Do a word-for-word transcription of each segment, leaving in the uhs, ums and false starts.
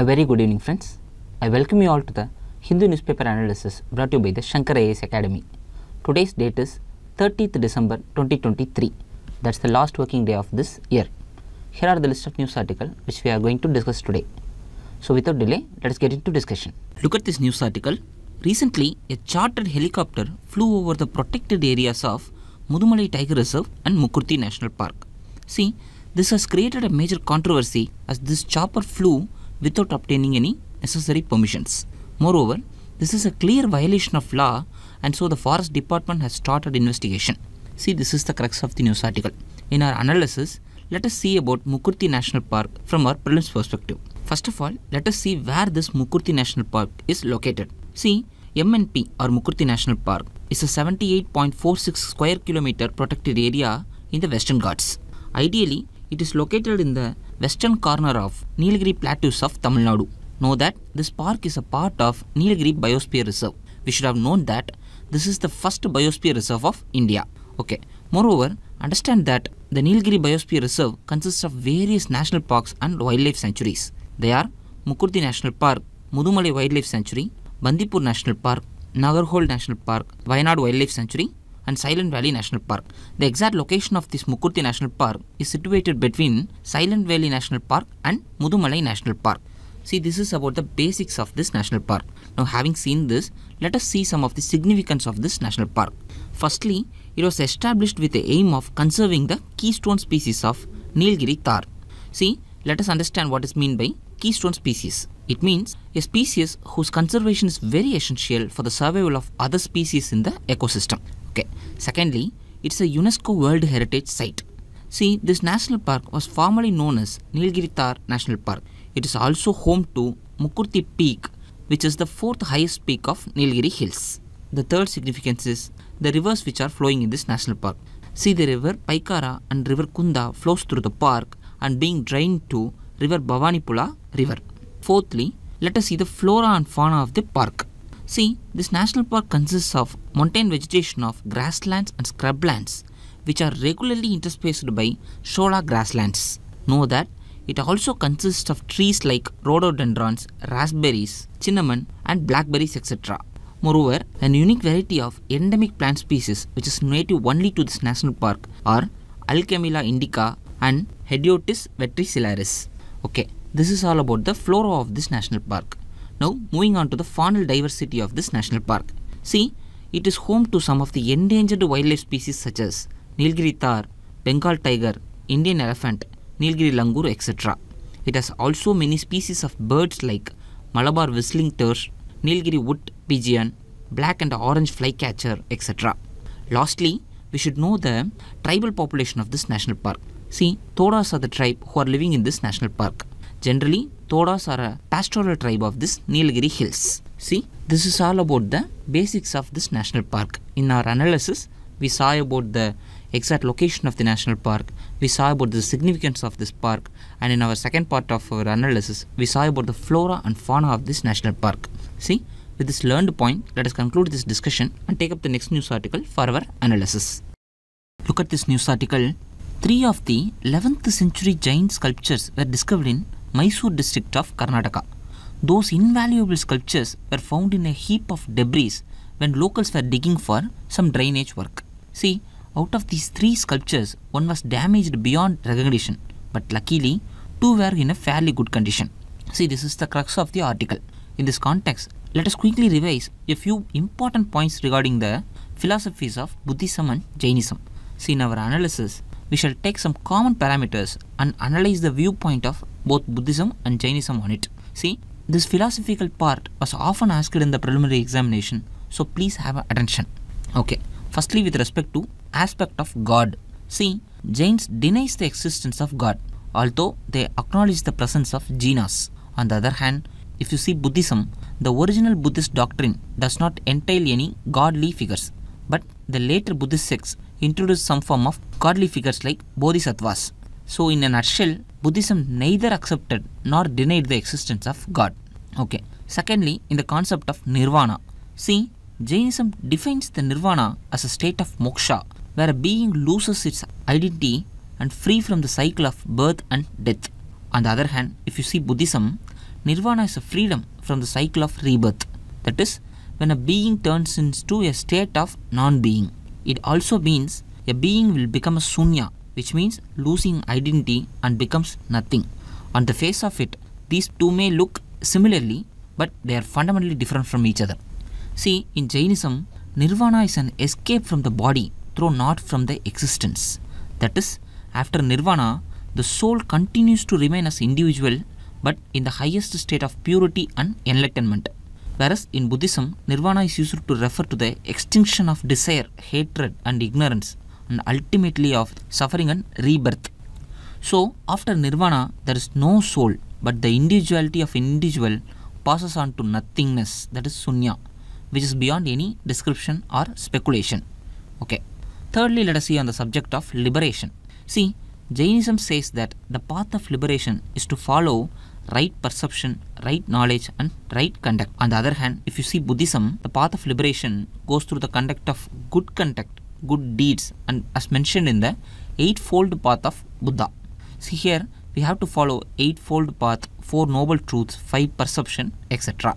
A very good evening friends. I welcome you all to the Hindu newspaper analysis brought to you by the Shankar I A S Academy. Today's date is thirtieth December twenty twenty-three. That's the last working day of this year. Here are the list of news articles which we are going to discuss today. So without delay, let us get into discussion. Look at this news article. Recently, a chartered helicopter flew over the protected areas of Mudumalai Tiger Reserve and Mukurthi National Park. See, this has created a major controversy as this chopper flew without obtaining any necessary permissions. Moreover, this is a clear violation of law, and so the Forest Department has started investigation. See, this is the crux of the news article. In our analysis, let us see about Mukurthi National Park from our prelims perspective. First of all, let us see where this Mukurthi National Park is located. See, M N P or Mukurthi National Park is a seventy-eight point four six square kilometer protected area in the Western Ghats. Ideally, it is located in the western corner of Nilgiri Plateaus of Tamil Nadu. Know that this park is a part of Nilgiri Biosphere Reserve. We should have known that this is the first biosphere reserve of India. Okay. Moreover, understand that the Nilgiri Biosphere Reserve consists of various national parks and wildlife sanctuaries. They are Mukurthi National Park, Mudumalai Wildlife Sanctuary, Bandipur National Park, Nagarhole National Park, Wayanad Wildlife Sanctuary and Silent Valley National Park. The exact location of this Mukurthi National Park is situated between Silent Valley National Park and Mudumalai National Park. See, this is about the basics of this national park. Now, having seen this, let us see some of the significance of this national park. Firstly, it was established with the aim of conserving the keystone species of Nilgiri Thar. See, let us understand what is meant by keystone species. It means a species whose conservation is very essential for the survival of other species in the ecosystem. Okay. Secondly, it's a UNESCO World Heritage Site. See, this national park was formerly known as Nilgiri Thar National Park. It is also home to Mukurthi Peak, which is the fourth highest peak of Nilgiri Hills. The third significance is the rivers which are flowing in this national park. See, the river Paikara and river Kunda flows through the park and being drained to river Bhavanipula river. Fourthly, let us see the flora and fauna of the park. See, this national park consists of mountain vegetation of grasslands and scrublands, which are regularly interspaced by shola grasslands. Know that it also consists of trees like rhododendrons, raspberries, cinnamon and blackberries, et cetera. Moreover, an unique variety of endemic plant species which is native only to this national park are Alchemilla indica and Hediotis vetricillaris. Okay, this is all about the flora of this national park. Now, moving on to the faunal diversity of this national park. See, it is home to some of the endangered wildlife species such as Nilgiri Thar, Bengal tiger, Indian elephant, Nilgiri langur, et cetera. It has also many species of birds like Malabar whistling thrush, Nilgiri wood pigeon, black and orange flycatcher, et cetera. Lastly, we should know the tribal population of this national park. See, Todas are the tribe who are living in this national park. Generally, Todas are a pastoral tribe of this Nilgiri Hills. See, this is all about the basics of this national park. In our analysis, we saw about the exact location of the national park, we saw about the significance of this park, and in our second part of our analysis, we saw about the flora and fauna of this national park. See, with this learned point, let us conclude this discussion and take up the next news article for our analysis. Look at this news article. Three of the eleventh century giant sculptures were discovered in Mysore district of Karnataka. Those invaluable sculptures were found in a heap of debris when locals were digging for some drainage work. See, out of these three sculptures, one was damaged beyond recognition, but luckily, two were in a fairly good condition. See, this is the crux of the article. In this context, let us quickly revise a few important points regarding the philosophies of Buddhism and Jainism. See, in our analysis, we shall take some common parameters and analyze the viewpoint of both Buddhism and Jainism on it. See, this philosophical part was often asked in the preliminary examination, so please have attention. Okay. Firstly, with respect to aspect of God. See, Jains denies the existence of God, although they acknowledge the presence of Jinas. On the other hand, if you see Buddhism, the original Buddhist doctrine does not entail any godly figures, but the later Buddhist sects introduced some form of godly figures like Bodhisattvas. So, in a nutshell, Buddhism neither accepted nor denied the existence of God. Okay. Secondly, in the concept of Nirvana. See, Jainism defines the nirvana as a state of moksha, where a being loses its identity and free from the cycle of birth and death. On the other hand, if you see Buddhism, Nirvana is a freedom from the cycle of rebirth. That is, when a being turns into a state of non-being. It also means a being will become a Sunya, which means losing identity and becomes nothing. On the face of it, these two may look similarly, but they are fundamentally different from each other. See, in Jainism, Nirvana is an escape from the body, though not from the existence. That is, after Nirvana, the soul continues to remain as individual, but in the highest state of purity and enlightenment. Whereas in Buddhism, Nirvana is used to refer to the extinction of desire, hatred and ignorance, and ultimately of suffering and rebirth. So, after Nirvana, there is no soul, but the individuality of individual passes on to nothingness, that is Sunya, which is beyond any description or speculation. Okay. Thirdly, let us see on the subject of liberation. See, Jainism says that the path of liberation is to follow right perception, right knowledge and right conduct. On the other hand, if you see Buddhism, the path of liberation goes through the conduct of good conduct, good deeds, and as mentioned in the Eightfold Path of Buddha. See here, we have to follow Eightfold Path, Four Noble Truths, Five Perception, et cetera.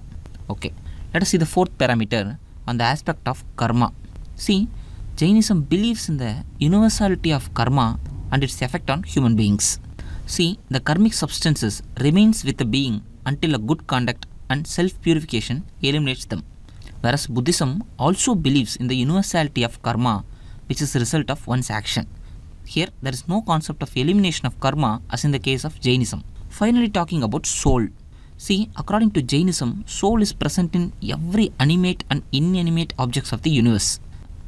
Okay, let us see the fourth parameter on the aspect of karma. See, Jainism believes in the universality of karma and its effect on human beings. See, the karmic substances remains with the being until a good conduct and self-purification eliminates them. Whereas Buddhism also believes in the universality of karma, which is the result of one's action. Here, there is no concept of elimination of karma as in the case of Jainism. Finally, talking about soul. See, according to Jainism, soul is present in every animate and inanimate objects of the universe.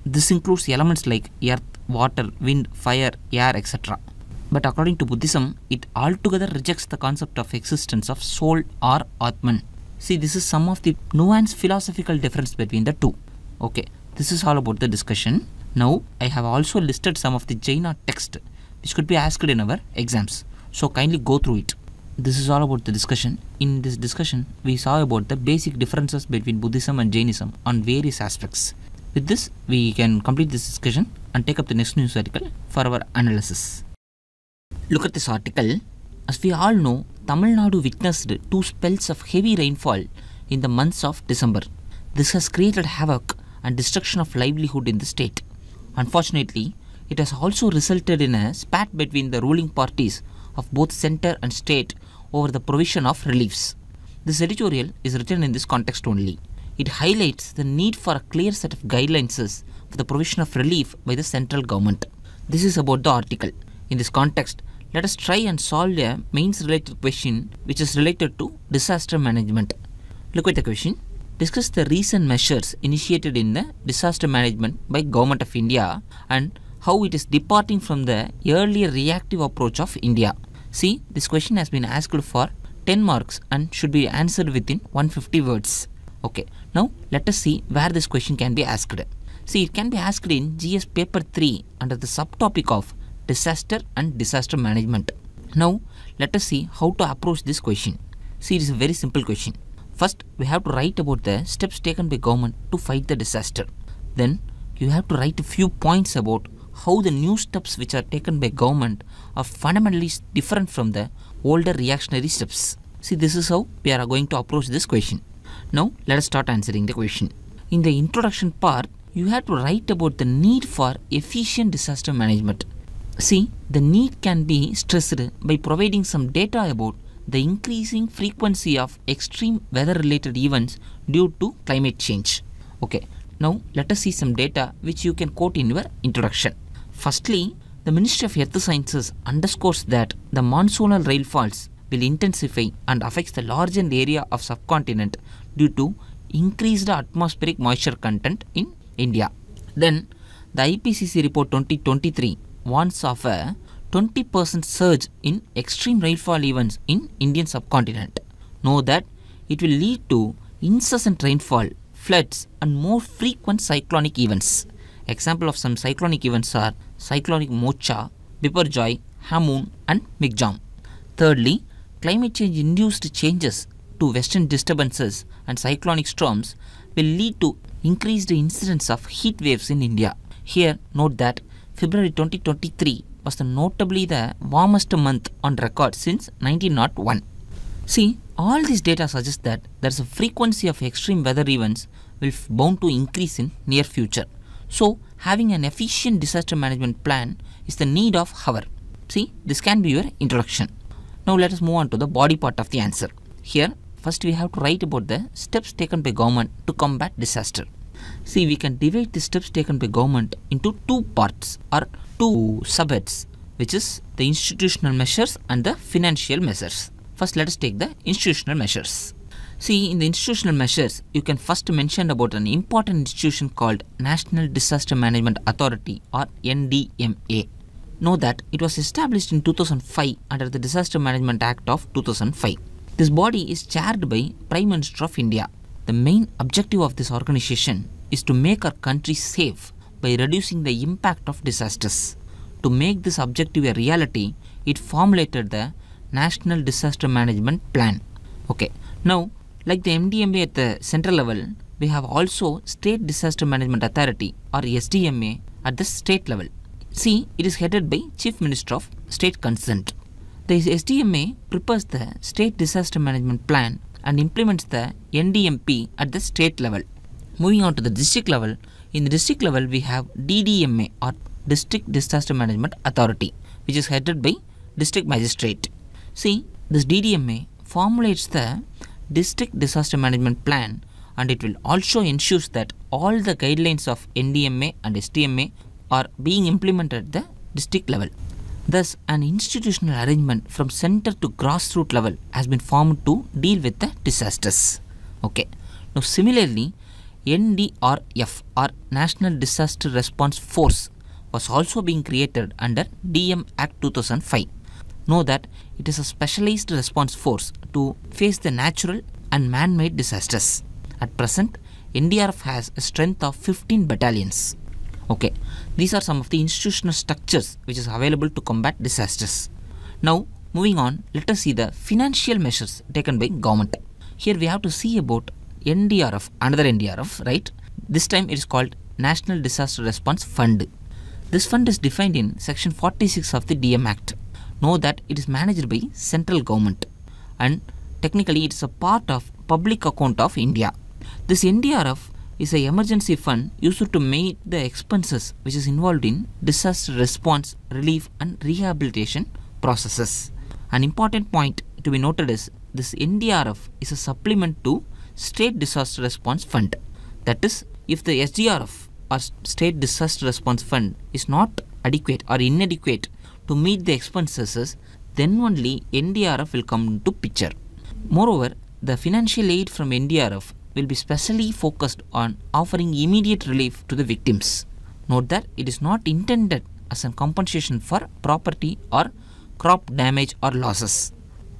This includes elements like earth, water, wind, fire, air, et cetera. But according to Buddhism, it altogether rejects the concept of existence of soul or Atman. See, this is some of the nuanced philosophical difference between the two. Okay, this is all about the discussion. Now, I have also listed some of the Jaina text which could be asked in our exams. So, kindly go through it. This is all about the discussion. In this discussion, we saw about the basic differences between Buddhism and Jainism on various aspects. With this, we can complete this discussion and take up the next news article for our analysis. Look at this article. As we all know, Tamil Nadu witnessed two spells of heavy rainfall in the months of December. This has created havoc and destruction of livelihood in the state. Unfortunately, it has also resulted in a spat between the ruling parties of both centre and state over the provision of reliefs. This editorial is written in this context only. It highlights the need for a clear set of guidelines for the provision of relief by the central government. This is about the article. In this context, let us try and solve a mains-related question which is related to disaster management. Look at the question. Discuss the recent measures initiated in the disaster management by Government of India and how it is departing from the earlier reactive approach of India. See, this question has been asked for ten marks and should be answered within one hundred fifty words. Okay, now let us see where this question can be asked. See, it can be asked in G S Paper three under the subtopic of Disaster and Disaster Management. Now, let us see how to approach this question. See, it is a very simple question. First, we have to write about the steps taken by government to fight the disaster. Then, you have to write a few points about how the new steps which are taken by government are fundamentally different from the older reactionary steps. See, this is how we are going to approach this question. Now, let us start answering the question. In the introduction part, you have to write about the need for efficient disaster management. See, the need can be stressed by providing some data about the increasing frequency of extreme weather-related events due to climate change. Okay, now let us see some data which you can quote in your introduction. Firstly, the Ministry of Earth Sciences underscores that the monsoonal rainfalls will intensify and affects the larger area of subcontinent due to increased atmospheric moisture content in India. Then, the I P C C report twenty twenty-three warns of a twenty percent surge in extreme rainfall events in Indian subcontinent. Know that it will lead to incessant rainfall, floods and more frequent cyclonic events. Example of some cyclonic events are cyclonic Mocha, Biparjoy, Hamoon and Migjam. Thirdly, climate change induced changes to western disturbances and cyclonic storms will lead to increased incidence of heat waves in India. Here, note that February twenty twenty-three was the notably the warmest month on record since nineteen oh one. See, All these data suggests that there is a frequency of extreme weather events will bound to increase in near future. So having an efficient disaster management plan is the need of hour. See, this can be your introduction. Now let us move on to the body part of the answer. Here first we have to write about the steps taken by government to combat disaster. See, we can divide the steps taken by government into two parts or two subheads, which is the institutional measures and the financial measures. First let us take the institutional measures. See, in the institutional measures, you can first mention about an important institution called National Disaster Management Authority or N D M A. Know that it was established in two thousand five under the Disaster Management Act of two thousand five. This body is chaired by Prime Minister of India. The main objective of this organization is to make our country safe by reducing the impact of disasters. To make this objective a reality, it formulated the National Disaster Management Plan. Okay, now like the N D M A at the central level, we have also State Disaster Management Authority or S D M A at the state level. See, it is headed by Chief Minister of State Consent. The S D M A prepares the State Disaster Management Plan and implements the N D M P at the state level. Moving on to the district level, in the district level we have D D M A or District Disaster Management Authority, which is headed by District Magistrate. See, this D D M A formulates the District Disaster Management Plan and it will also ensure that all the guidelines of N D M A and S D M A are being implemented at the district level. Thus, an institutional arrangement from center to grassroots level has been formed to deal with the disasters. Okay. Now, similarly, N D R F or National Disaster Response Force was also being created under D M Act two thousand five. Know that it is a specialized response force to face the natural and man-made disasters. At present, N D R F has a strength of fifteen battalions. Okay, these are some of the institutional structures which is available to combat disasters. Now, moving on, let us see the financial measures taken by government. Here we have to see about N D R F, another N D R F, right? This time it is called National Disaster Response Fund. This fund is defined in Section forty-six of the D M Act. Know that it is managed by central government and technically it is a part of public account of India. This N D R F is an emergency fund used to meet the expenses which is involved in disaster response, relief and rehabilitation processes. An important point to be noted is this N D R F is a supplement to State Disaster Response Fund. That is, if the S D R F or State Disaster Response Fund is not adequate or inadequate to meet the expenses, then only N D R F will come into picture. Moreover, the financial aid from N D R F will be specially focused on offering immediate relief to the victims. Note that it is not intended as a compensation for property or crop damage or losses.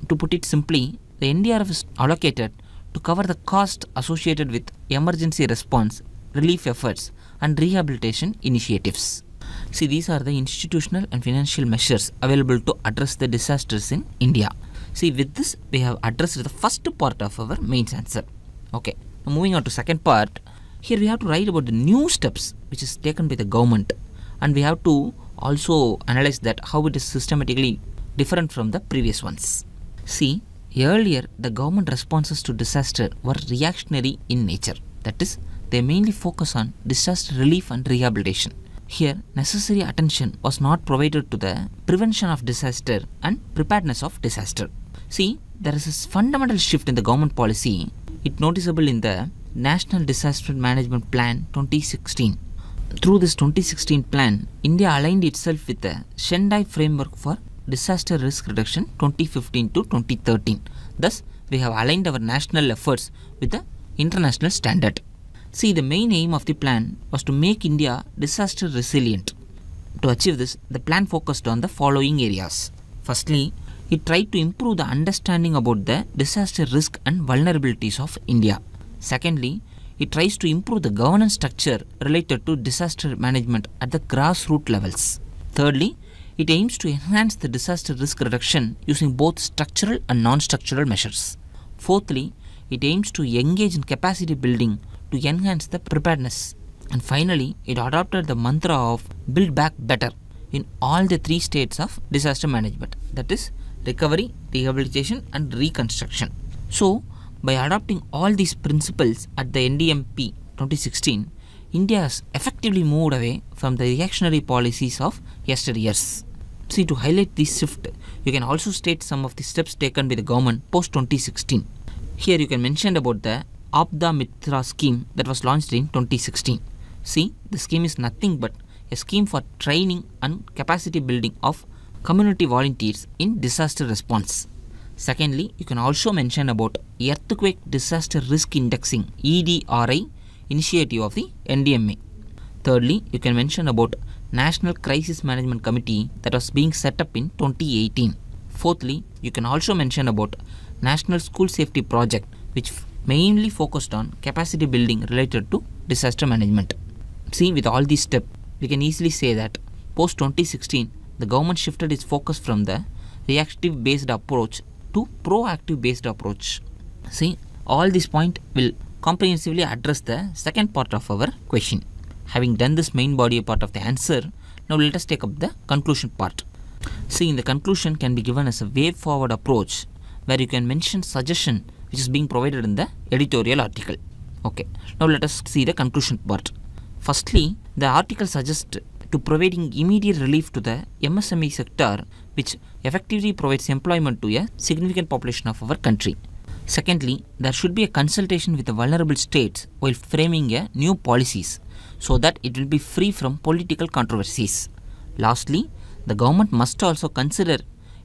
To put it simply, the N D R F is allocated to cover the cost associated with emergency response, relief efforts and rehabilitation initiatives. See, these are the institutional and financial measures available to address the disasters in India. See, with this, we have addressed the first part of our main answer. Okay, now moving on to second part, here we have to write about the new steps which is taken by the government and we have to also analyze that how it is systematically different from the previous ones. See, earlier the government responses to disaster were reactionary in nature. That is, they mainly focus on disaster relief and rehabilitation. Here, necessary attention was not provided to the prevention of disaster and preparedness of disaster. See, there is a fundamental shift in the government policy. It's noticeable in the National Disaster Management Plan twenty sixteen. Through this twenty sixteen plan, India aligned itself with the Sendai Framework for Disaster Risk Reduction twenty fifteen to twenty thirteen. Thus, we have aligned our national efforts with the international standard. See, the main aim of the plan was to make India disaster resilient. To achieve this, the plan focused on the following areas. Firstly, it tried to improve the understanding about the disaster risk and vulnerabilities of India. Secondly, it tries to improve the governance structure related to disaster management at the grassroots levels. Thirdly, it aims to enhance the disaster risk reduction using both structural and non-structural measures. Fourthly, it aims to engage in capacity building to enhance the preparedness. And finally, it adopted the mantra of build back better in all the three states of disaster management, that is recovery, rehabilitation and reconstruction. So, by adopting all these principles at the N D M P twenty sixteen, India has effectively moved away from the reactionary policies of yesteryears. See, to highlight this shift, you can also state some of the steps taken by the government post twenty sixteen. Here you can mention about the Apda Mitra scheme that was launched in twenty sixteen. See, the scheme is nothing but a scheme for training and capacity building of community volunteers in disaster response. Secondly, you can also mention about Earthquake Disaster Risk Indexing E D R I initiative of the N D M A. Thirdly, you can mention about National Crisis Management Committee that was being set up in twenty eighteen. Fourthly, you can also mention about National School Safety Project, which mainly focused on capacity building related to disaster management. See, with all these steps, we can easily say that post twenty sixteen, the government shifted its focus from the reactive based approach to proactive based approach. See, all this point will comprehensively address the second part of our question. Having done this main body part of the answer, now let us take up the conclusion part. See, in the conclusion can be given as a way forward approach, where you can mention suggestion which is being provided in the editorial article. Okay, now let us see the conclusion part. Firstly, the article suggests to providing immediate relief to the M S M E sector, which effectively provides employment to a significant population of our country. Secondly, there should be a consultation with the vulnerable states while framing a new policies, so that it will be free from political controversies. Lastly, the government must also consider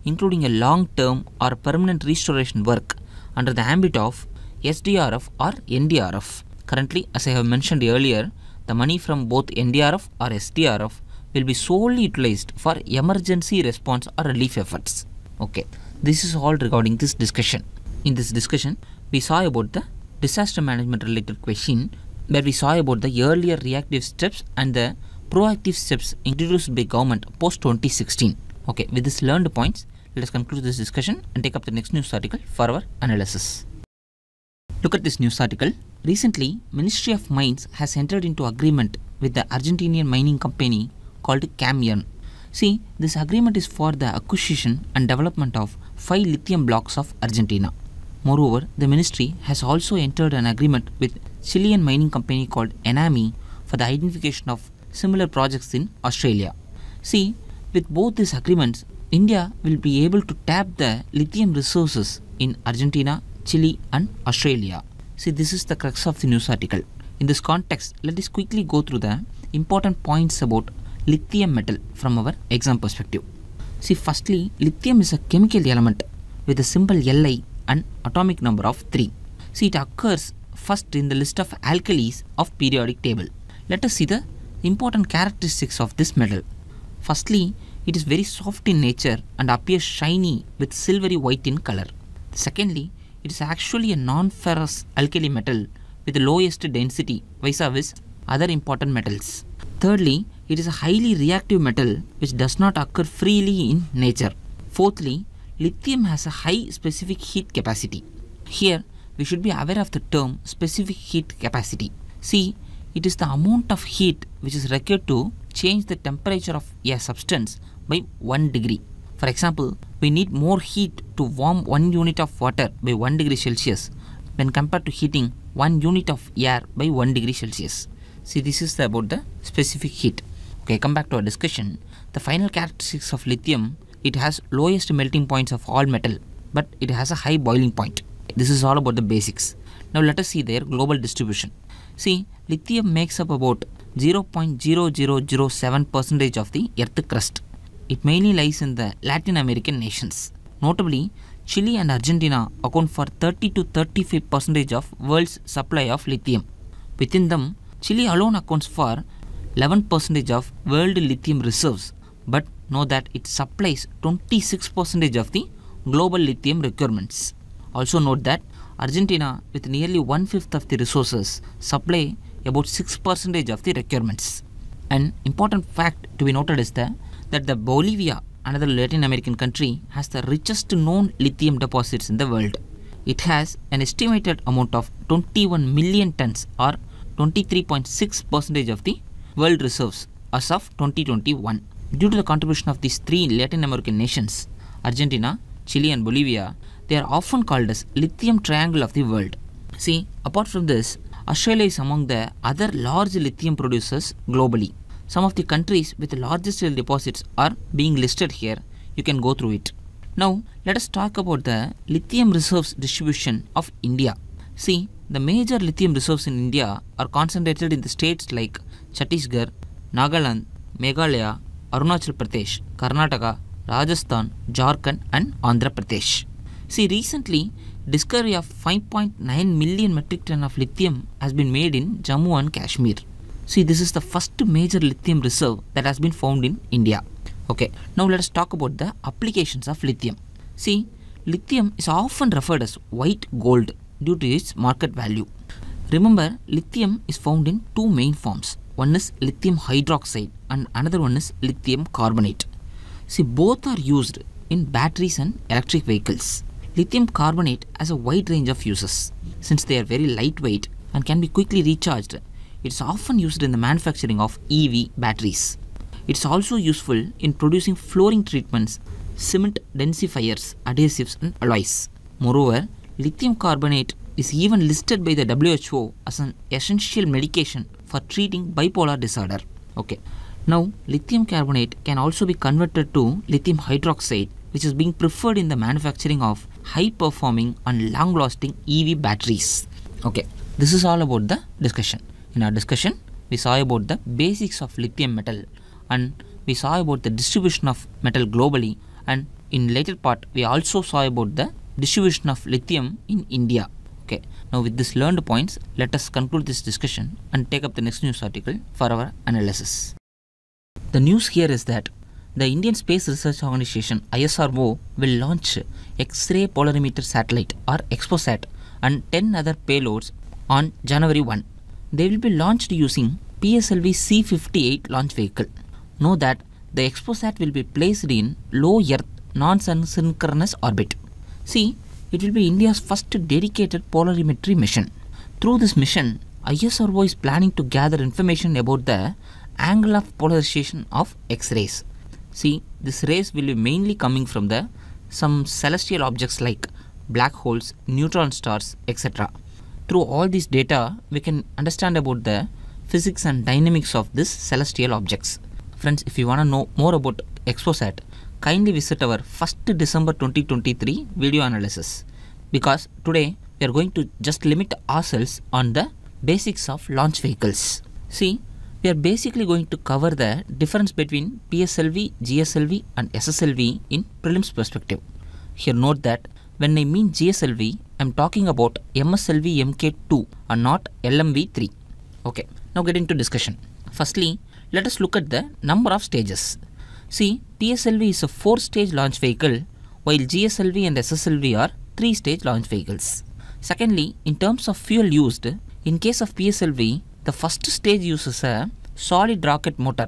including a long-term or permanent restoration work under the ambit of S D R F or N D R F. Currently, as I have mentioned earlier, the money from both N D R F or S D R F will be solely utilized for emergency response or relief efforts. Okay, this is all regarding this discussion. In this discussion, we saw about the disaster management related question, where we saw about the earlier reactive steps and the proactive steps introduced by government post twenty sixteen. Okay, with this learned points, let us conclude this discussion and take up the next news article for our analysis. Look at this news article. Recently, Ministry of Mines has entered into agreement with the Argentinian mining company called Camion. See, this agreement is for the acquisition and development of five lithium blocks of Argentina. Moreover, the ministry has also entered an agreement with Chilean mining company called Enami for the identification of similar projects in Australia. See, with both these agreements, India will be able to tap the lithium resources in Argentina, Chile and Australia. See, this is the crux of the news article. In this context, let us quickly go through the important points about lithium metal from our exam perspective. See, firstly, lithium is a chemical element with the symbol Li and atomic number of three. See, it occurs first in the list of alkalis of periodic table. Let us see the important characteristics of this metal. Firstly, it is very soft in nature and appears shiny with silvery white in color. Secondly, it is actually a non-ferrous alkali metal with the lowest density vis-a-vis other important metals. Thirdly, it is a highly reactive metal which does not occur freely in nature. Fourthly, lithium has a high specific heat capacity. Here, we should be aware of the term specific heat capacity. See, it is the amount of heat which is required to change the temperature of a substance by one degree. For example, we need more heat to warm one unit of water by one degree Celsius when compared to heating one unit of air by one degree Celsius. See, this is about the specific heat. Okay, come back to our discussion. The final characteristics of lithium, it has lowest melting points of all metal, but it has a high boiling point. This is all about the basics. Now let us see their global distribution. See, lithium makes up about zero point zero zero zero seven percent of the earth crust. It mainly lies in the Latin American nations. Notably, Chile and Argentina account for thirty to thirty-five percent of world's supply of lithium. Within them, Chile alone accounts for eleven percent of world lithium reserves, but know that it supplies twenty-six percent of the global lithium requirements. Also note that Argentina, with nearly one-fifth of the resources, supply about six percent of the requirements. An important fact to be noted is that that the Bolivia, another Latin American country, has the richest known lithium deposits in the world. It has an estimated amount of twenty-one million tons or twenty-three point six percent of the world reserves as of twenty twenty-one. Due to the contribution of these three Latin American nations, Argentina, Chile and Bolivia, They are often called as lithium triangle of the world. See, apart from this, Australia is among the other large lithium producers globally. Some of the countries with the largest lithium deposits are being listed here. You can go through it. Now, let us talk about the lithium reserves distribution of India. See, the major lithium reserves in India are concentrated in the states like Chhattisgarh, Nagaland, Meghalaya, Arunachal Pradesh, Karnataka, Rajasthan, Jharkhand and Andhra Pradesh. See, recently, discovery of five point nine million metric ton of lithium has been made in Jammu and Kashmir. See, this is the first major lithium reserve that has been found in India. Okay, now let us talk about the applications of lithium. See, lithium is often referred as white gold due to its market value. Remember, lithium is found in two main forms. One is lithium hydroxide and another one is lithium carbonate. See, both are used in batteries and electric vehicles. Lithium carbonate has a wide range of uses. Since they are very lightweight and can be quickly recharged, it is often used in the manufacturing of E V batteries. It is also useful in producing flooring treatments, cement densifiers, adhesives and alloys. Moreover, lithium carbonate is even listed by the W H O as an essential medication for treating bipolar disorder. Okay. Now, lithium carbonate can also be converted to lithium hydroxide, which is being preferred in the manufacturing of high-performing and long-lasting E V batteries. Okay, this is all about the discussion. In our discussion, we saw about the basics of lithium metal and we saw about the distribution of metal globally, and in later part, we also saw about the distribution of lithium in India. Okay, now with these learned points, let us conclude this discussion and take up the next news article for our analysis. The news here is that the Indian Space Research Organization I S R O will launch X-ray Polarimeter Satellite or EXPOSAT and ten other payloads on January first. They will be launched using P S L V C fifty-eight launch vehicle. Know that the EXPOSAT will be placed in low Earth non-sun synchronous orbit. See, it will be India's first dedicated polarimetry mission. Through this mission, I S R O is planning to gather information about the angle of polarization of X-rays. See, this rays will be mainly coming from the some celestial objects like black holes, neutron stars, et cetera. Through all these data, we can understand about the physics and dynamics of these celestial objects. Friends, if you want to know more about EXPOSAT, kindly visit our first December twenty twenty-three video analysis, because today we are going to just limit ourselves on the basics of launch vehicles. See, we are basically going to cover the difference between P S L V, G S L V and S S L V in prelims perspective. Here note that when I mean G S L V, I am talking about M S L V M K two and not L M V three. Okay, now get into discussion. Firstly, let us look at the number of stages. See, P S L V is a four stage launch vehicle while G S L V and S S L V are three stage launch vehicles. Secondly, in terms of fuel used, in case of P S L V, the first stage uses a solid rocket motor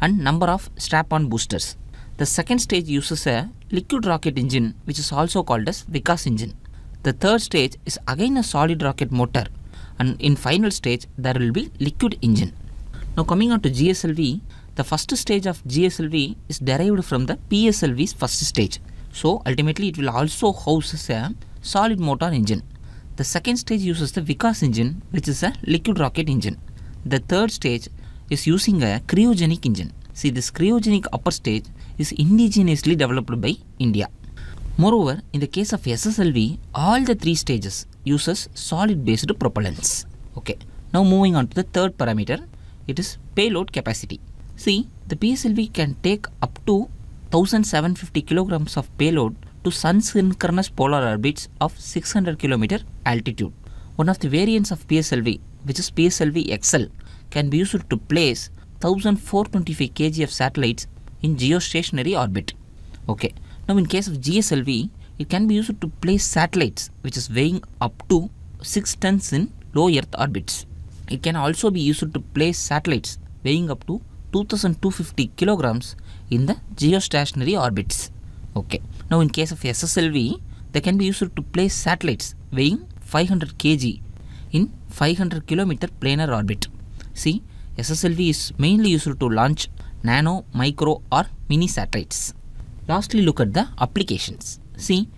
and number of strap-on boosters. The second stage uses a liquid rocket engine, which is also called as Vikas engine. The third stage is again a solid rocket motor, and in final stage there will be liquid engine. Now coming on to G S L V, the first stage of G S L V is derived from the P S L V's first stage. So ultimately it will also house a solid motor engine. The second stage uses the Vikas engine, which is a liquid rocket engine. The third stage is using a cryogenic engine. See, this cryogenic upper stage is indigenously developed by India. Moreover, in the case of S S L V, all the three stages uses solid-based propellants. Okay, now moving on to the third parameter, it is payload capacity. See, the P S L V can take up to one thousand seven hundred fifty kilograms of payload to sun-synchronous polar orbits of six hundred kilometer altitude. One of the variants of P S L V, which is P S L V X L, can be used to place one thousand four hundred twenty-five kilograms of satellites in geostationary orbit. Okay, now in case of G S L V, it can be used to place satellites which is weighing up to six tons in low Earth orbits. It can also be used to place satellites weighing up to two thousand two hundred fifty kilograms in the geostationary orbits. Okay. Now in case of S S L V, they can be used to place satellites weighing five hundred kilograms in five hundred kilometer planar orbit. See, S S L V is mainly used to launch nano, micro or mini satellites. Lastly, look at the applications. See,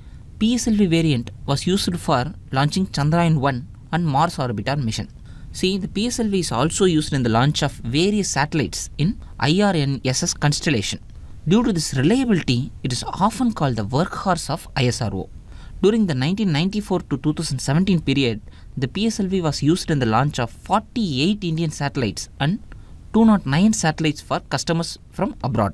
P S L V variant was used for launching Chandrayaan one and Mars Orbiter mission. See, the P S L V is also used in the launch of various satellites in I R N S S constellation. Due to this reliability, it is often called the workhorse of I S R O. During the nineteen ninety-four to two thousand seventeen period, the P S L V was used in the launch of forty-eight Indian satellites and two hundred nine satellites for customers from abroad.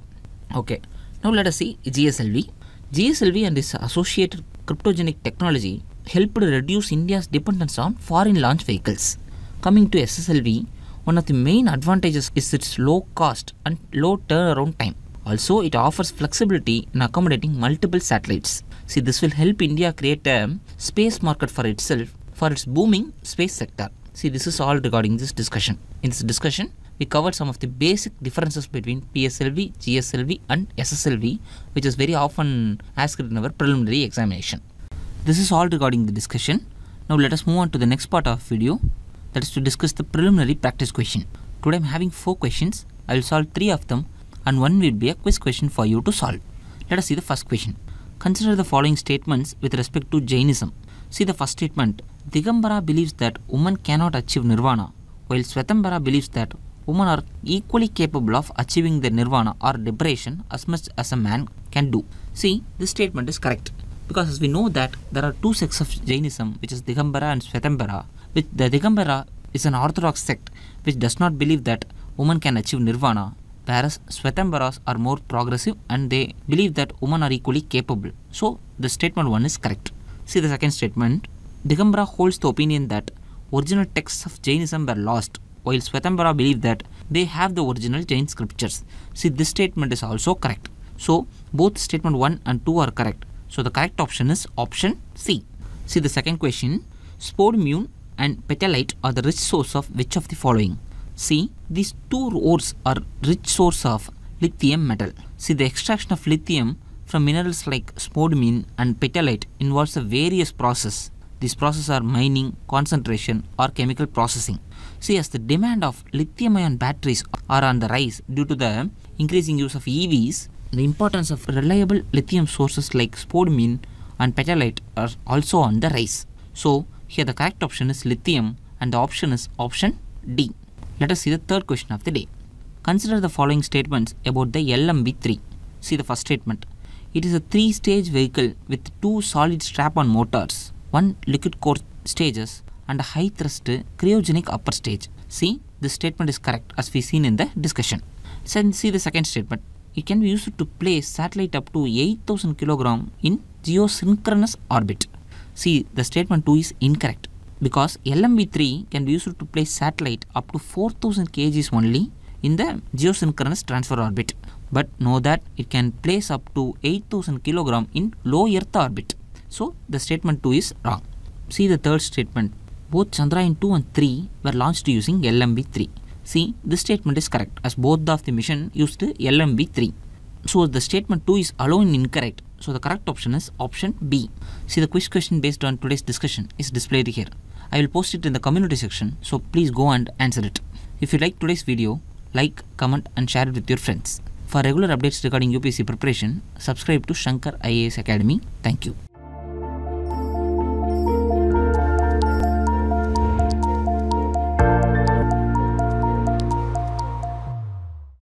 Okay, now let us see G S L V. G S L V and its associated cryptogenic technology helped reduce India's dependence on foreign launch vehicles. Coming to S S L V, one of the main advantages is its low cost and low turnaround time. Also, it offers flexibility in accommodating multiple satellites. See, this will help India create a space market for itself for its booming space sector. See, this is all regarding this discussion. In this discussion, we covered some of the basic differences between P S L V, G S L V and S S L V, which is very often asked in our preliminary examination. This is all regarding the discussion. Now let us move on to the next part of video, that is to discuss the preliminary practice question. Today I am having four questions. I will solve three of them, and one will be a quiz question for you to solve. Let us see the first question. Consider the following statements with respect to Jainism. See the first statement. Digambara believes that women cannot achieve nirvana, while Swetambara believes that women are equally capable of achieving their nirvana or liberation as much as a man can do. See, this statement is correct, because as we know that there are two sects of Jainism, which is Digambara and Swetambara. Which the Digambara is an orthodox sect which does not believe that women can achieve nirvana, whereas Svetambaras are more progressive and they believe that women are equally capable. So, the statement one is correct. See the second statement. Digambara holds the opinion that original texts of Jainism were lost, while Svetambara believe that they have the original Jain scriptures. See, this statement is also correct. So, both statement one and two are correct. So, the correct option is option C. See the second question. Spodumene and petalite are the rich source of which of the following? See, these two ores are rich source of lithium metal. See, the extraction of lithium from minerals like spodumene and petalite involves a various process. These processes are mining, concentration or chemical processing. See, as the demand of lithium-ion batteries are on the rise due to the increasing use of E Vs, the importance of reliable lithium sources like spodumene and petalite are also on the rise. So, here the correct option is lithium and the option is option D. Let us see the third question of the day. Consider the following statements about the L M V three. See the first statement. It is a three-stage vehicle with two solid strap-on motors, one liquid core stages and a high thrust cryogenic upper stage. See, this statement is correct as we seen in the discussion. Then see the second statement. It can be used to place satellite up to eight thousand kilograms in geosynchronous orbit. See, the statement two is incorrect, because L M V three can be used to place satellite up to four thousand kilograms only in the geosynchronous transfer orbit. But know that it can place up to eight thousand kilograms in low earth orbit. So, the statement two is wrong. See the third statement. Both Chandrayaan two and three were launched using L M V three. See, this statement is correct as both of the mission used L M V three. So, the statement two is alone incorrect. So, the correct option is option B. See, the quiz question based on today's discussion is displayed here. I will post it in the community section, so please go and answer it. If you like today's video, like, comment and share it with your friends. For regular updates regarding U P S C preparation, subscribe to Shankar I A S Academy. Thank you.